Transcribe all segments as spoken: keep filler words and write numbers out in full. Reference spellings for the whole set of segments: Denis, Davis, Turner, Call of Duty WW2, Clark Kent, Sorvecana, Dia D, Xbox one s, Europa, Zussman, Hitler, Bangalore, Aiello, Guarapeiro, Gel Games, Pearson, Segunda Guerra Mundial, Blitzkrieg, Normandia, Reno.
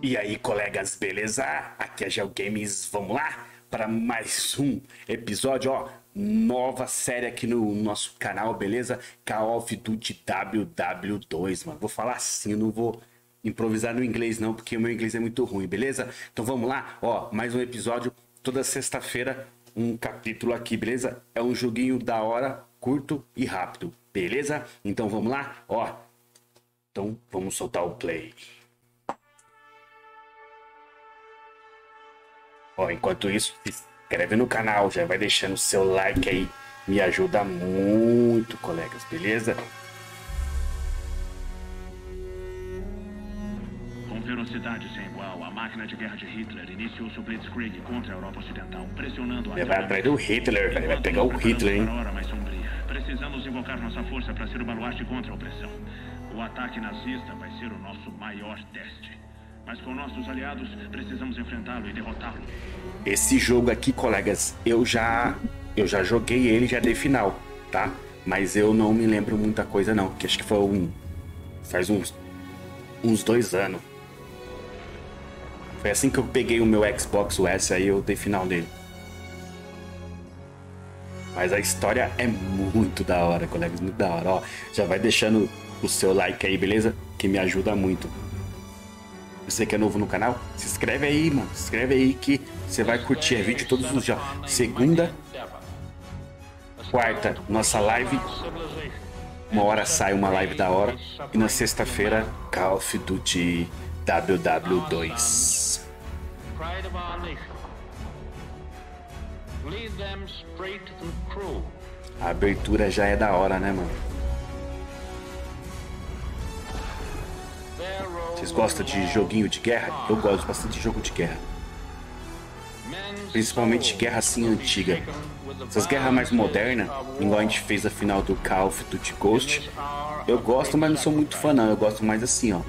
E aí, colegas, beleza? Aqui é Gel Games, vamos lá para mais um episódio, ó, nova série aqui no nosso canal, beleza? Call of Duty W W dois, mano, vou falar assim, não vou improvisar no inglês não, porque o meu inglês é muito ruim, beleza? Então vamos lá, ó, mais um episódio, toda sexta-feira um capítulo aqui, beleza? É um joguinho da hora, curto e rápido, beleza? Então vamos lá, ó, então vamos soltar o play. Ó, enquanto isso, se inscreve no canal, já vai deixando o seu like aí, me ajuda muito, colegas, beleza? Com velocidade sem igual, a máquina de guerra de Hitler iniciou seu Blitzkrieg contra a Europa Ocidental, pressionando a... Ele vai atrás do Hitler, velho, vai pegar o Hitler, hein? Precisamos invocar nossa força para ser o baluarte contra a opressão. O ataque nazista vai ser o nosso maior teste. Mas com nossos aliados, precisamos enfrentá-lo e derrotá-lo. Esse jogo aqui, colegas, eu já, eu já joguei ele, já dei final, tá? Mas eu não me lembro muita coisa não, porque acho que foi um... faz uns, uns dois anos. Foi assim que eu peguei o meu Xbox S, aí eu dei final nele. Mas a história é muito da hora, colegas, muito da hora. Ó, já vai deixando o seu like aí, beleza? Que me ajuda muito. Você que é novo no canal, se inscreve aí, mano. Se inscreve aí que você vai curtir. É vídeo todos os dias. Segunda, quarta, nossa live. Uma hora sai uma live da hora. E na sexta-feira, Call of Duty W W dois. A abertura já é da hora, né, mano? Vocês gostam de joguinho de guerra? Eu gosto bastante de jogo de guerra. Principalmente guerra assim antiga. Essas guerras mais modernas, igual a gente fez a final do Call of Duty Ghost, eu gosto, mas não sou muito fã não. Eu gosto mais assim, ó.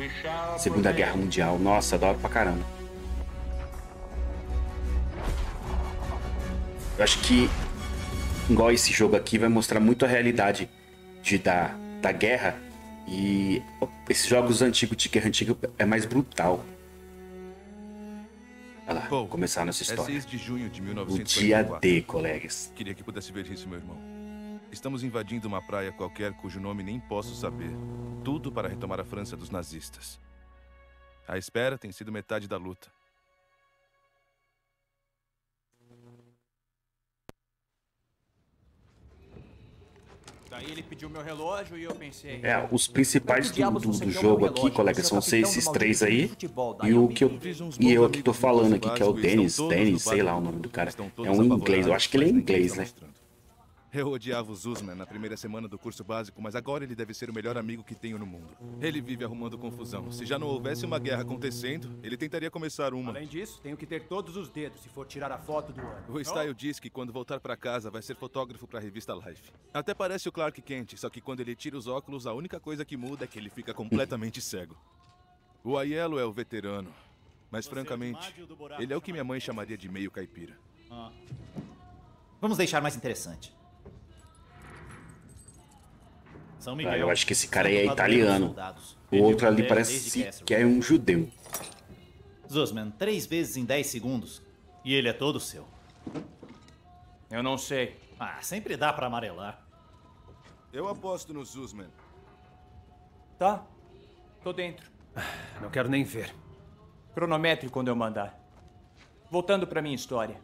Segunda Guerra Mundial. Nossa, adoro pra caramba. Eu acho que, igual esse jogo aqui, vai mostrar muito a realidade de, da, da guerra. E esses jogos antigos de guerra antiga é mais brutal. Olha lá, vou começar nossa história. O Dia D, colegas. Queria que pudesse ver isso, meu irmão. Estamos invadindo uma praia qualquer cujo nome nem posso saber. Tudo para retomar a França dos nazistas. A espera tem sido metade da luta. Daí ele pediu meu relógio e eu pensei... É, os principais do, do, do jogo aqui, colega, são seis, esses três aí. E o que eu, e eu aqui tô falando aqui, que é o Denis, Denis, sei lá o nome do cara. É um inglês, eu acho que ele é inglês, né? Eu odiava o Zussman na primeira semana do curso básico, mas agora ele deve ser o melhor amigo que tenho no mundo. Ele vive arrumando confusão. Se já não houvesse uma guerra acontecendo, ele tentaria começar uma. Além disso, tenho que ter todos os dedos se for tirar a foto do ano. O Style diz que quando voltar pra casa vai ser fotógrafo pra revista Life. Até parece o Clark Kent, só que quando ele tira os óculos, a única coisa que muda é que ele fica completamente cego. O Aiello é o veterano, mas Você francamente, é ele é o que minha mãe chamaria de meio caipira. Ah. Vamos deixar mais interessante. Ah, eu acho que esse cara aí é italiano. O outro ali parece que é um judeu. Zussman, três vezes em dez segundos. E ele é todo seu. Eu não sei. Ah, sempre dá pra amarelar. Eu aposto no Zussman. Tá. Tô dentro. Não quero nem ver. Cronometre quando eu mandar. Voltando pra minha história.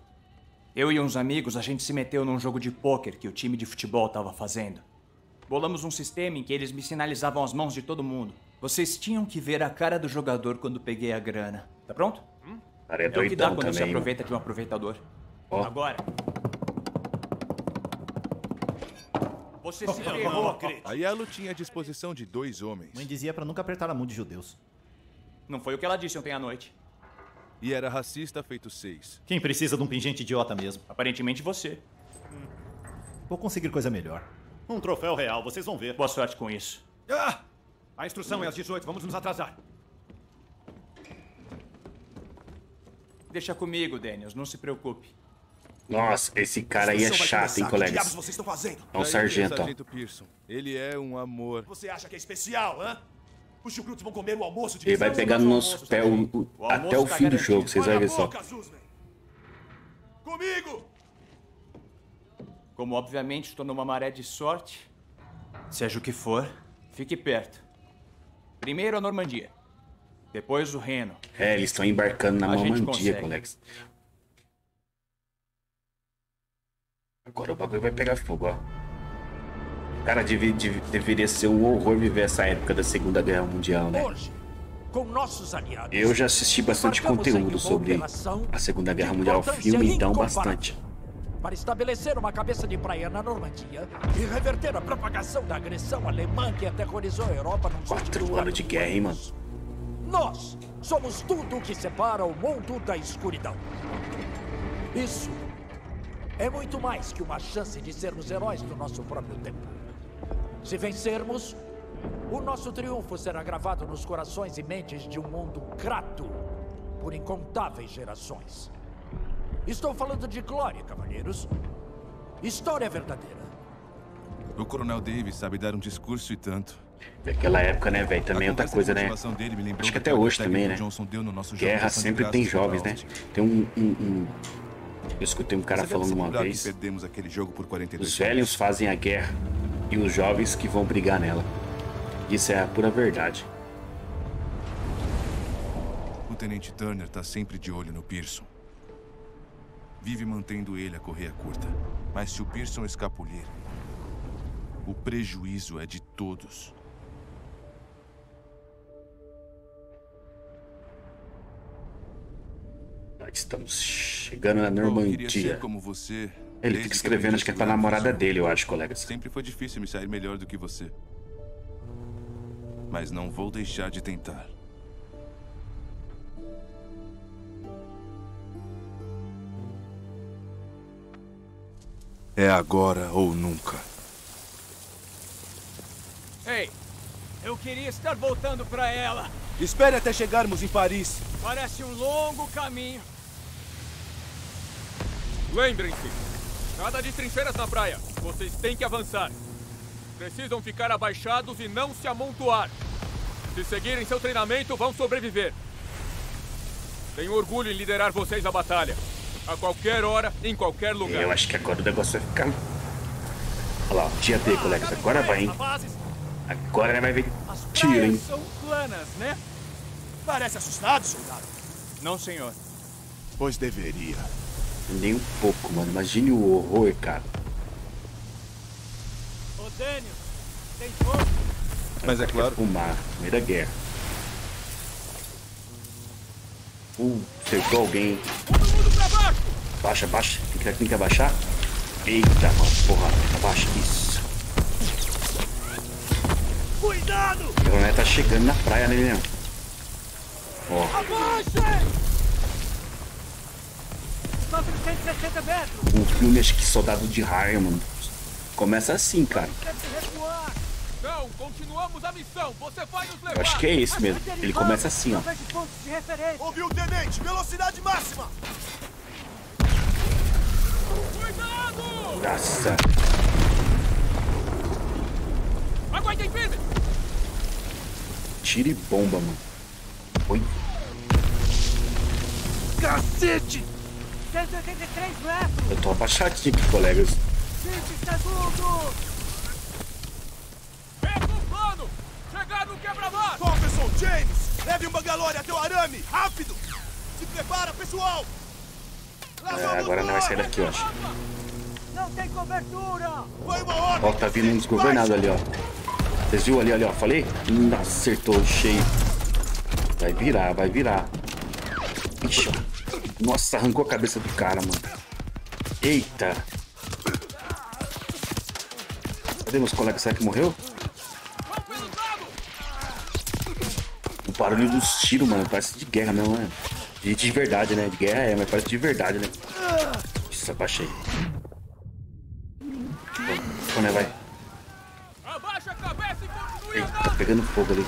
Eu e uns amigos, a gente se meteu num jogo de pôquer que o time de futebol tava fazendo. Bolamos um sistema em que eles me sinalizavam as mãos de todo mundo. Vocês tinham que ver a cara do jogador quando peguei a grana. Tá pronto? Hum? É, é o que dá quando também, se aproveita de um aproveitador. Oh. Agora. Você se ferrou, Cris. Aiello tinha à disposição de dois homens. Mãe dizia pra nunca apertar a mão de judeus. Não foi o que ela disse ontem à noite. E era racista feito seis. Quem precisa de um pingente idiota mesmo? Aparentemente você. Hum. Vou conseguir coisa melhor. Um troféu real, vocês vão ver. Boa sorte com isso. Ah! A instrução hum. é às dezoito, vamos nos atrasar. Deixa comigo, Daniels, não se preocupe. Nossa, esse cara aí é chato, hein, colegas? Que vocês estão fazendo? É um sargento, ó. Ele é um amor. Você acha que é especial, hã? Os chucrutes vão comer o almoço de... Ele vai pegar no nosso pé o, o, o até o fim tá do jogo, vocês vão ver só. Comigo! Como obviamente estou numa maré de sorte, seja o que for, fique perto. Primeiro a Normandia, depois o Reno. É, eles estão embarcando na a Normandia, Colex. Agora o bagulho vai pegar fogo, ó. Cara, deve, deve, deveria ser um horror viver essa época da Segunda Guerra Mundial, né? Hoje, com nossos aliados, eu já assisti bastante conteúdo sobre a Segunda Guerra Mundial, filme então bastante. Para estabelecer uma cabeça de praia na Normandia e reverter a propagação da agressão alemã que aterrorizou a Europa nos Quatro anos de guerra, hein, mano? Nós somos tudo o que separa o mundo da escuridão. Isso é muito mais que uma chance de sermos heróis do nosso próprio tempo. Se vencermos, o nosso triunfo será gravado nos corações e mentes de um mundo grato por incontáveis gerações. Estou falando de glória, cavalheiros. História verdadeira. O coronel Davis sabe dar um discurso e tanto. Daquela época, né, velho? Também outra coisa, né? Acho que até hoje também, né? Guerra sempre tem jovens, né? Tem um... um, um... Eu escutei um cara falando uma vez. Os velhos fazem a guerra e os jovens que vão brigar nela. Isso é a pura verdade. O tenente Turner tá sempre de olho no Pearson. Vive mantendo ele a correr a curta. Mas se o Pearson escapulir, o prejuízo é de todos. Nós estamos chegando na Normandia. Como você. Ele fica escrevendo, acho que é pra namorada dele, eu acho, colega. Sempre foi difícil me sair melhor do que você. Mas não vou deixar de tentar. É agora ou nunca. Ei, eu queria estar voltando pra ela. Espere até chegarmos em Paris. Parece um longo caminho. Lembrem-se. Nada de trincheiras na praia. Vocês têm que avançar. Precisam ficar abaixados e não se amontoar. Se seguirem seu treinamento, vão sobreviver. Tenho orgulho em liderar vocês à batalha. A qualquer hora, em qualquer lugar. Eu acho que agora o negócio vai ficar... Olha lá, dia D, colegas. Agora vai, hein? Agora vai ver tiro, hein? As praias são planas, né? Parece assustado, soldado. Não, senhor. Pois deveria. Nem um pouco, mano. Imagine o horror, cara. Ô, Denis, tem fogo? Mas é claro. O mar, primeira guerra. Uh, acertou alguém. Todo mundo pra baixo! Baixa, baixa. Tem que, tem que abaixar. Eita, mano. Porra, abaixa. Isso. Cuidado! O coronel tá chegando na praia, né, mesmo? Ó. Abaixa! O filme, acho que Soldado de Raia, mano. Começa assim, cara. Não, continuamos a missão. Você vai nos levar. Eu acho que é esse mesmo. Ele começa assim, ó. Ouviu, tenente? Velocidade máxima. Cuidado! Nossa. Aguardem firme. Tire bomba, mano. Oi. Cacete! Eu tô abaixadinho, colegas. Chegar no quebra-mar! Jefferson, James, leve um Bangalore até o arame, rápido! Se prepara, pessoal! É, agora não vai sair daqui, eu acho. Não tem cobertura! Ó, tá vindo um desgovernado ali, ó. Vocês viram ali, ali, ó, falei? Nossa, acertou, cheio. Vai virar, vai virar. Ixi, ó. Nossa, arrancou a cabeça do cara, mano. Eita. Cadê meus colegas? Será que morreu? O barulho dos tiros, mano. Parece de guerra mesmo, né? De, de verdade, né? De guerra é, mas parece de verdade, né? Isso, abaixei. Bom, né, vai. Eita, tá pegando fogo ali.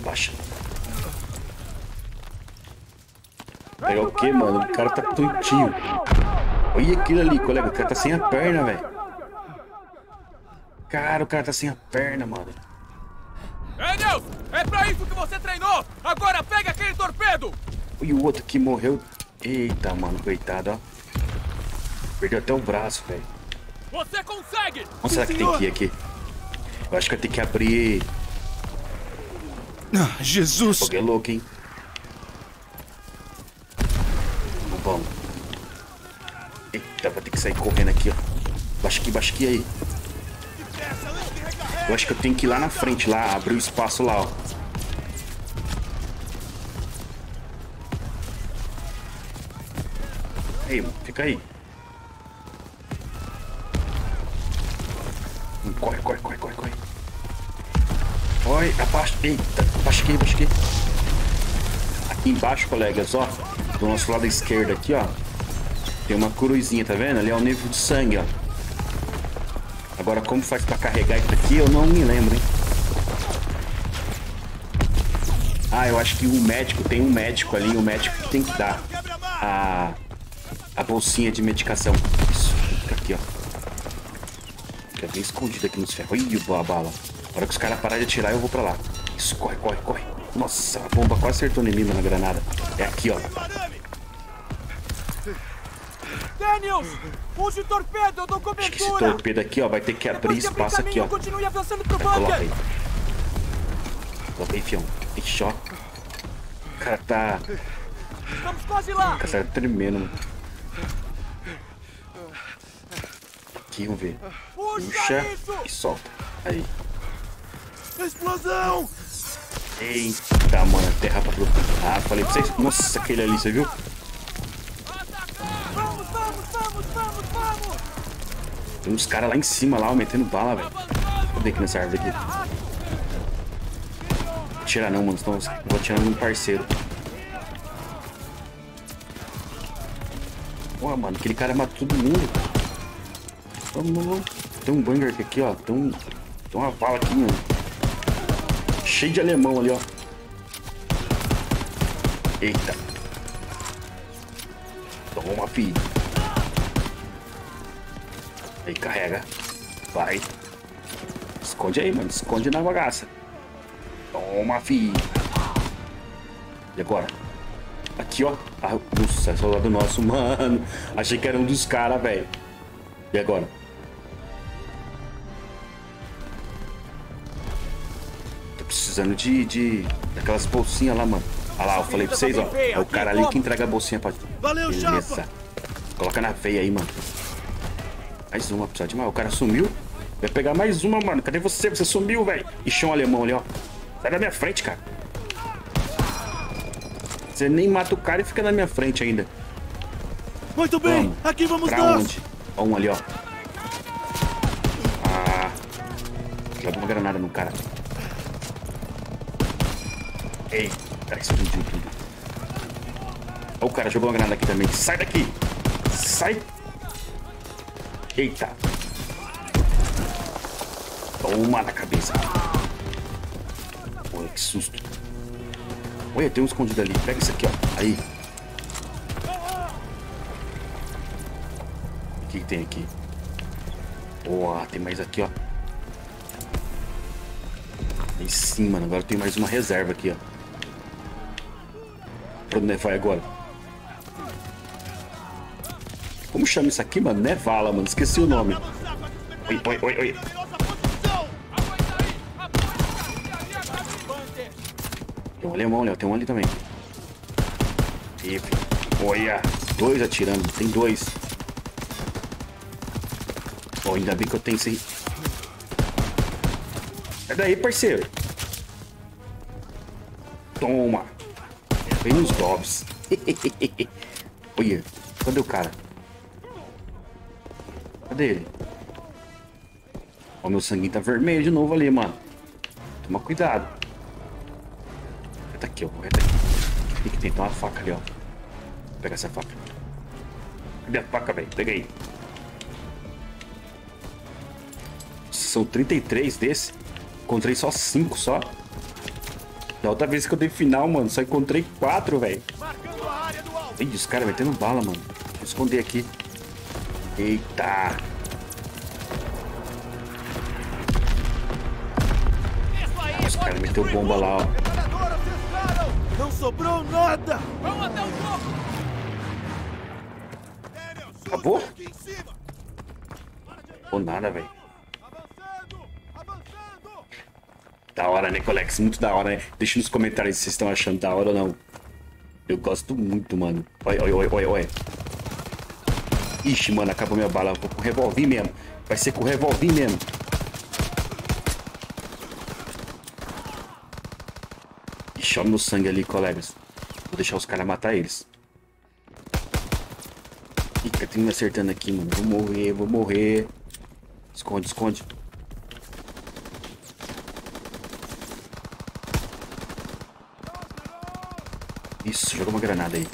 Baixa. Pegar o que, mano? O cara tá tontinho. Olha aquilo ali, colega. O cara tá sem a perna, velho. Cara, o cara tá sem a perna, mano. É, Deus! É pra isso que você treinou! Agora pega aquele torpedo! E o outro que morreu... Eita, mano, coitado, ó. Perdeu até o braço, velho. Você consegue! Onde será que tem que ir aqui? Eu acho que eu tenho que abrir... Ah, Jesus! Foguei louco, hein? Bom. Eita, vou ter que sair correndo aqui, ó. Baixa aqui, baixa aqui aí. Eu acho que eu tenho que ir lá na frente, lá, abrir o espaço lá, ó. Aí, mano, fica aí. Corre, corre, corre, corre, corre. Corre, abaixa. Eita, abaixa aqui, abaixa aqui. Aqui embaixo, colegas, ó. Do nosso lado esquerdo aqui, ó. Tem uma cruzinha, tá vendo? Ali é o nível de sangue, ó. Agora, como faz pra carregar isso aqui, eu não me lembro, hein? Ah, eu acho que o médico, tem um médico ali, o médico que tem que dar a, a bolsinha de medicação. Isso, fica aqui, ó. Fica bem escondido aqui nos ferros. Ih, boa bala. Na hora que os caras pararem de atirar, eu vou pra lá. Isso, corre, corre, corre. Nossa, a bomba quase acertou em mim, na granada. É aqui, ó. Daniels, use o torpedo, eu dou cobertura. Acho que esse torpedo aqui, ó, vai ter que abrir espaço caminho, aqui, ó. Continue avançando pro bunker. Coloca aí. Coloca aí, fião. Ixi, ó. O cara tá... Estamos quase lá. O cara tá tremendo, mano. Aqui, vamos ver. Puxa e solta. Aí. Explosão! Eita, mano, terra pra... Ah, falei pra vocês. Nossa, aquele ali, você viu? Tem uns caras lá em cima, lá, metendo bala, velho. Cadê aqui nessa árvore aqui? Não atira não, mano. Senão eu vou atirando num parceiro. Pô, mano, aquele cara mata todo mundo. Vamos. Tem um bunker aqui, ó. Tem, um... Tem uma bala aqui, mano. Cheio de alemão ali, ó. Eita. Tomou uma filha. Aí, carrega. Vai. Esconde aí, mano. Esconde na bagaça. Toma, filho. E agora? Aqui, ó. Ah, nossa, é soldado nosso, mano. Achei que era um dos caras, velho. E agora? Tô precisando de... de... daquelas bolsinhas lá, mano. Olha lá, eu falei pra vocês, ó. É o cara ali que entrega a bolsinha pra... Valeu, chapa! Coloca na veia aí, mano. Mais uma, precisa de mais. O cara sumiu. Vai pegar mais uma, mano. Cadê você? Você sumiu, velho. Ixi, um alemão ali, ó. Sai da minha frente, cara. Você nem mata o cara e fica na minha frente ainda. Muito bem. Vamos. Aqui vamos pra nós. Onde? Ó, um ali, ó. Ah. Joga uma granada no cara. Eita, explodiu tudo. Ó, o cara jogou uma granada aqui também. Sai daqui. Sai. Eita! Toma na cabeça! Olha que susto! Olha, tem um escondido ali. Pega isso aqui, ó. Aí! O que, que tem aqui? Boa, tem mais aqui, ó. Aí sim, mano. Agora tem mais uma reserva aqui, ó. Pra onde vai agora? Como chama isso aqui, mano? Nevala, mano. Esqueci o nome. Oi, oi, oi, oi. Tem um alemão, Léo. Tem um ali também. E... Olha. Dois atirando. Tem dois. Oh, ainda bem que eu tenho isso aí. É daí, parceiro. Toma. Vem nos dobs. Olha. Cadê o cara? Cadê ele? Ó, meu sanguinho tá vermelho de novo ali, mano. Toma cuidado. Tá aqui, ó. Tá aqui. Tem que tentar uma faca ali, ó. Vou pegar essa faca. Cadê a faca, velho? Pega aí. São trinta e três desse. Encontrei só cinco só. Da outra vez que eu dei final, mano, só encontrei quatro, velho. Ih, os caras metendo bala, mano. Deixa eu esconder aqui. Eita! Os caras meteu bomba lá, ó. Não sobrou nada! Vamos até o topo! Acabou? Ou nada, velho. Da hora, né, Colex? Muito da hora, né? Deixa nos comentários se vocês estão achando da hora ou não. Eu gosto muito, mano. Oi, oi, oi, oi, oi. Ixi, mano, acabou minha bala. Vou com o revolvinho mesmo. Vai ser com o revolvinho mesmo. Ixi, olha meu sangue ali, colegas. Vou deixar os caras matar eles. Eita, tem me acertando aqui, mano. Vou morrer, vou morrer. Esconde, esconde. Isso, jogou uma granada aí.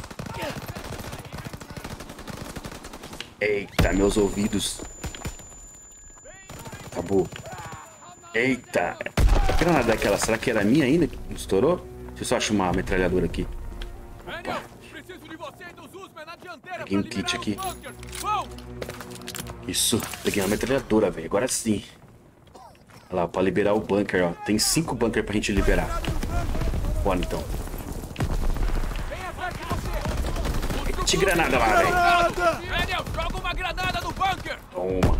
Eita, meus ouvidos. Acabou. Eita. A granada daquela, será que era minha ainda? Não estourou? Deixa eu só achar uma metralhadora aqui. Opa. Peguei um kit aqui. Isso, peguei uma metralhadora, velho. Agora sim. Olha lá, pra liberar o bunker, ó. Tem cinco bunker pra gente liberar. Bora então. Mete granada lá, velho. Joga uma granada no bunker. Toma.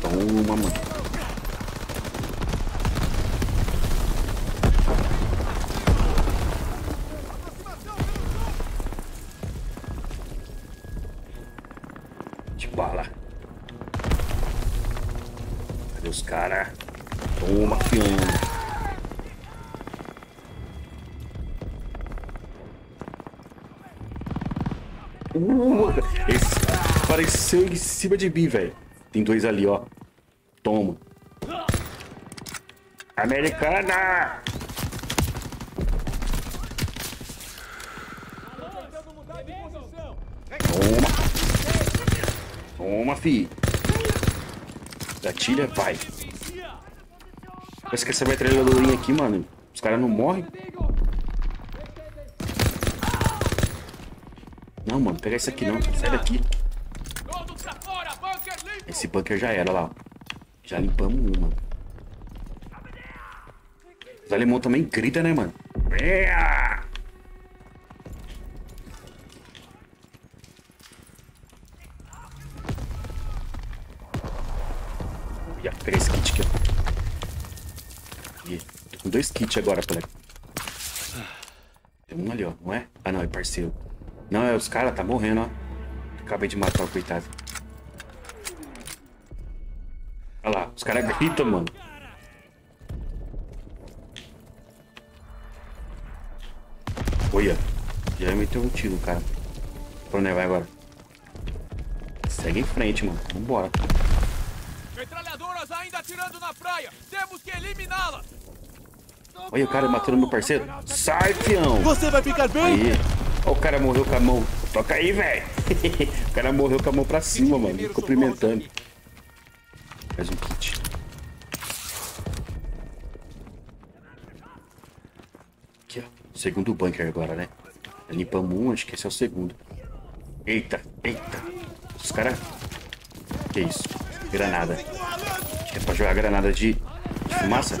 Toma, mano. De bala. Cadê os caras? Toma, fiona. Uh, esse apareceu em cima de mim, velho. Tem dois ali, ó. Toma. Americana! Toma. Toma, fi. Gatilha, vai. Parece que essa metralhadorinha aqui, mano. Os caras não morrem. Não, mano, pega esse aqui não, sai daqui. Esse bunker já era, lá. Já limpamos um, mano. Os alemão também grita, né, mano? Ia pegar esse kit aqui. Tô com dois kits agora, colega. Tem um ali, ó, não é? Ah, não, é parceiro. Não, é os caras, tá morrendo, ó. Acabei de matar o coitado. Olha lá, os caras gritam, mano. Olha, já meteu um tiro, cara. Pra onde é, vai agora? Segue em frente, mano. Vambora. Metralhadoras ainda atirando na praia. Temos que eliminá-las. Olha o cara matando meu parceiro. Sai, fião. Você vai ficar bem? Aí. Ó, o cara morreu com a mão. Toca aí, velho. O cara morreu com a mão pra cima, mano. Me cumprimentando. Mais um kit. Aqui, ó. Segundo bunker agora, né? Limpamos um, acho que esse é o segundo. Eita, eita. Os caras... Que isso? Granada. Acho que é pra jogar granada de... de fumaça?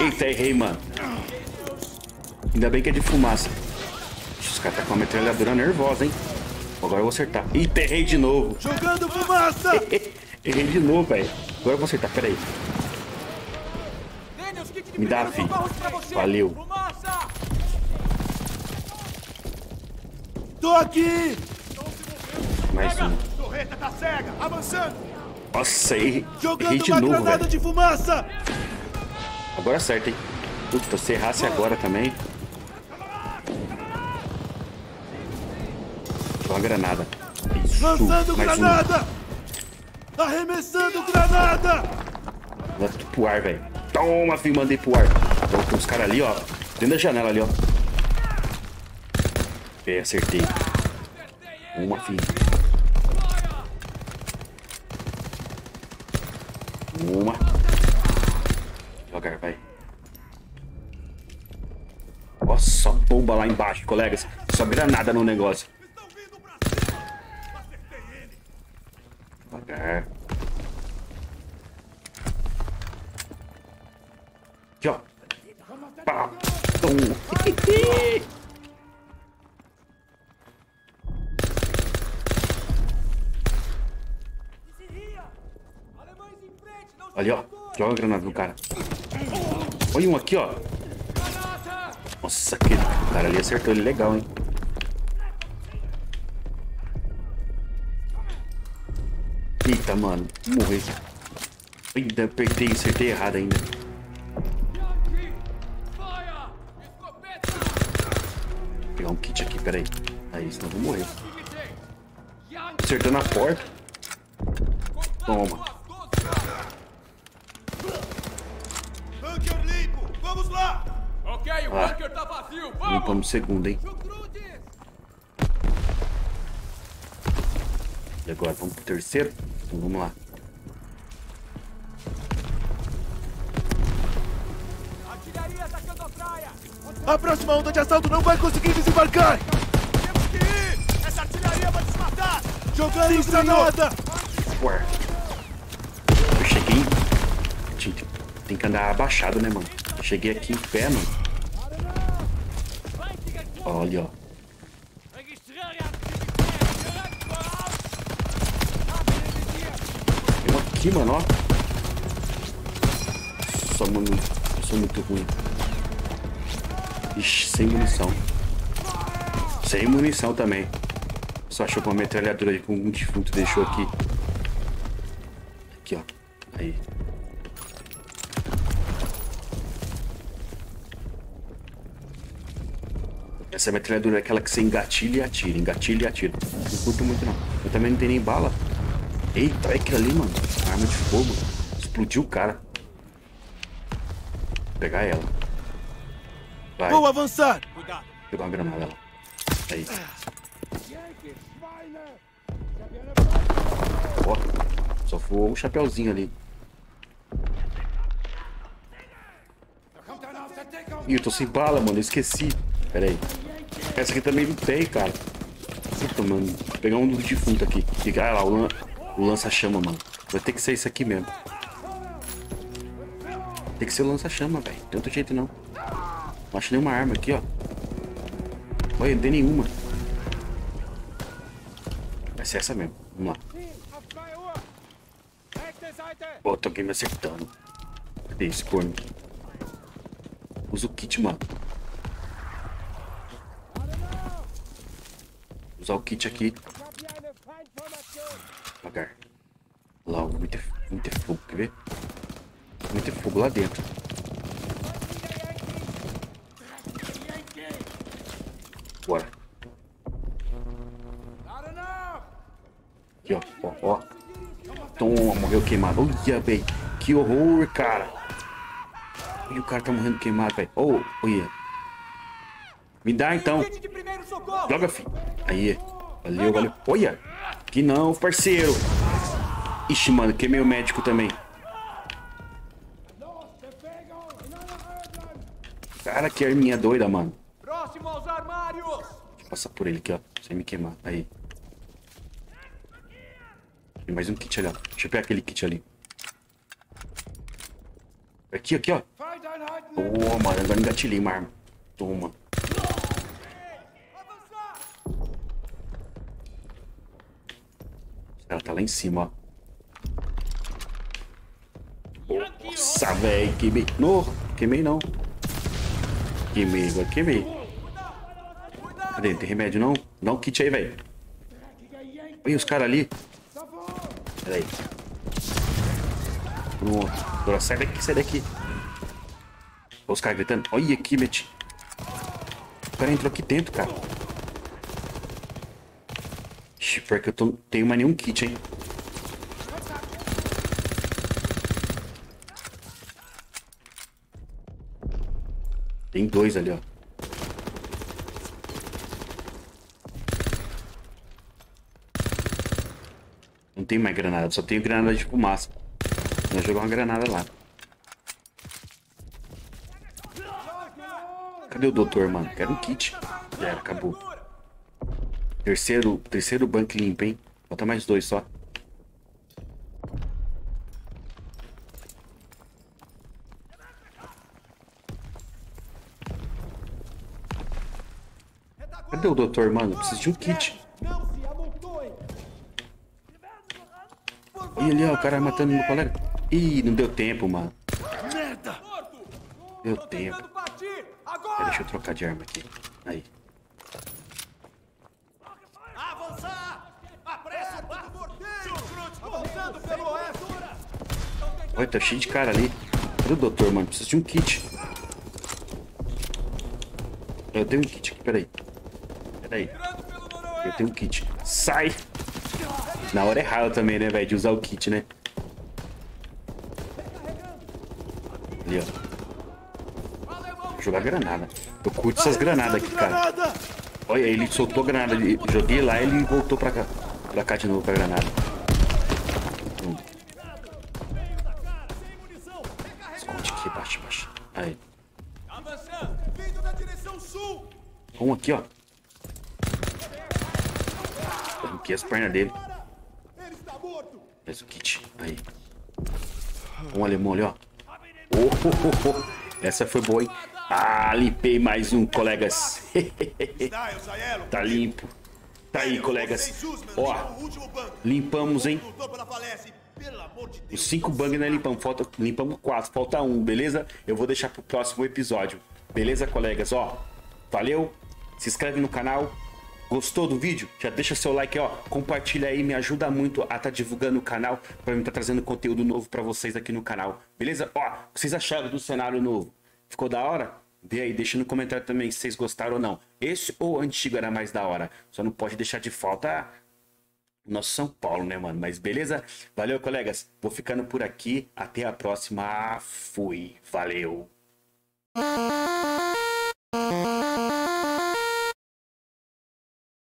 Eita, errei, mano. Ainda bem que é de fumaça. Os caras tá com uma metralhadora nervosa, hein? Agora eu vou acertar. Eita, errei de novo. Jogando fumaça! Errei de novo, velho. Agora eu vou acertar, peraí. Me dá, filho. Valeu. Fumaça! Tô aqui! Mais um. Nossa, errei, errei de novo, velho. Agora acerta, hein? Puta, se errasse agora também... Uma granada. Isso. Lançando mais granada! Um. Arremessando granada! Manda tudo pro ar, velho. Toma, filho, mandei pro ar. Então, tem uns caras ali, ó. Dentro da janela ali, ó. É, acertei. Uma, filho. Uma. Jogar, vai. Nossa, bom. bomba lá embaixo, colegas. Só granada no negócio. Devagar. Aqui, ó. Pá. Ali, ó. Joga a granada no cara. Olha um aqui, ó. Nossa, aquele cara ali acertou ele legal, hein? Eita, mano. Morri. Ainda apertei, acertei errado ainda. Vou pegar um kit aqui, peraí. Aí, senão eu vou morrer. Acertando a porta. Toma. O bunker tá vazio, vamos! Limpamos o segundo, hein? E agora vamos pro terceiro? Então vamos lá. Artilharia atacando a praia! A próxima onda de assalto não vai conseguir desembarcar! Temos que ir! Essa artilharia vai nos matar! Jogando em granada! Ué! Eu cheguei... Gente, tem que andar abaixado, né, mano? Cheguei aqui em pé, mano. Olha, ó. Tem um aqui, mano, ó. Nossa, mano, eu sou muito ruim. Ixi, sem munição. Sem munição também. Só achou uma metralhadora aí que um defunto deixou aqui. Aqui, ó. Aí. Essa metralhadora é aquela que você engatilha e atira, engatilha e atira. Não curto muito, não. Eu também não tenho nem bala. Eita, é aquilo ali, mano. Arma de fogo. Explodiu o cara. Vou pegar ela. Vai. Vou avançar. Vou pegar uma granada lá. Aí. Ó, só foi um chapéuzinho ali. Ih, eu tô sem bala, mano. Eu esqueci. Pera aí. Essa aqui também não tem, cara. Puta, mano. Vou pegar um do defunto aqui. Ah, lá, o, lan... o lança-chama, mano. Vai ter que ser isso aqui mesmo. Tem que ser o lança-chama, velho. Não tem outro jeito, não. Não acho nenhuma arma aqui, ó. Olha, não tem nenhuma. Vai ser essa mesmo. Vamos lá. Pô, tô aqui me acertando. Cadê esse corno? Usa o kit, mano. Usar o kit aqui. Apagar. Lá, muito, muito fogo, quer ver? Muito fogo lá dentro. Bora. Aqui, ó, ó, ó. Toma, morreu queimado. Olha, velho. Que horror, cara. E o cara tá morrendo queimado, velho. Oh, olha. Me dá, então. Joga, filho. Aí, valeu, valeu. Olha, que não, parceiro. Ixi, mano, queimei o médico também. Cara, que arminha doida, mano. Próximo aos armários. Deixa eu passar por ele aqui, ó, sem me queimar. Aí. Tem mais um kit ali, ó. Deixa eu pegar aquele kit ali. Aqui, aqui, ó. Boa, mano, agora engatilhei uma arma. Toma. Ela tá lá em cima, ó. Nossa, velho. Queimei. Não, queimei não. Queimei, agora queimei. Cadê? Tem remédio não? Dá um kit aí, velho. Olha os caras ali. Pera aí. Pronto. Agora sai daqui, sai daqui. Olha os caras gritando. Olha aqui, meti. O cara entrou aqui dentro, cara. Porque eu tô... tenho mais nenhum kit, hein? Tem dois ali, ó. Não tem mais granada, só tenho granada de fumaça. Vou jogar uma granada lá. Cadê o doutor, mano? Quero um kit. Já era, acabou. Terceiro, terceiro banco limpo, hein? Falta mais dois só. Cadê o doutor, mano? Eu preciso de um kit. Ih, ali, ó, o cara matando meu colega. Ih, não deu tempo, mano. Deu tempo. Pera, deixa eu trocar de arma aqui. Aí. Olha, tá cheio de cara ali. Cadê o doutor, mano? Preciso de um kit. Eu tenho um kit aqui, peraí. Peraí. Eu tenho um kit. Sai! Na hora errada também, né, velho? De usar o kit, né? Ali, ó. Vou jogar granada. Eu curto essas granadas aqui, cara. Olha, ele soltou a granada. Joguei lá e ele voltou pra cá. Pra cá de novo pra granada. Esconde aqui, baixo, baixo. Aí. Um aqui, ó. Aqui as pernas dele. Faz o kit. Aí. Um alemão ali, ó. Oh, oh, oh, oh. Essa foi boa, hein? Ah, limpei mais um, colegas. Tá limpo. Tá aí, colegas. Ó, limpamos, hein? Os cinco bugs, né? Limpamos. Falta, limpamos quatro. Falta um, beleza? Eu vou deixar pro próximo episódio. Beleza, colegas? Ó, valeu. Se inscreve no canal. Gostou do vídeo? Já deixa seu like, ó, compartilha aí, me ajuda muito a tá divulgando o canal, pra mim tá trazendo conteúdo novo pra vocês aqui no canal, beleza? Ó, o que vocês acharam do cenário novo? Ficou da hora? Vê aí, deixa no comentário também se vocês gostaram ou não. Esse ou antigo era mais da hora? Só não pode deixar de falta o nosso São Paulo, né, mano? Mas beleza? Valeu, colegas. Vou ficando por aqui. Até a próxima. Fui. Valeu.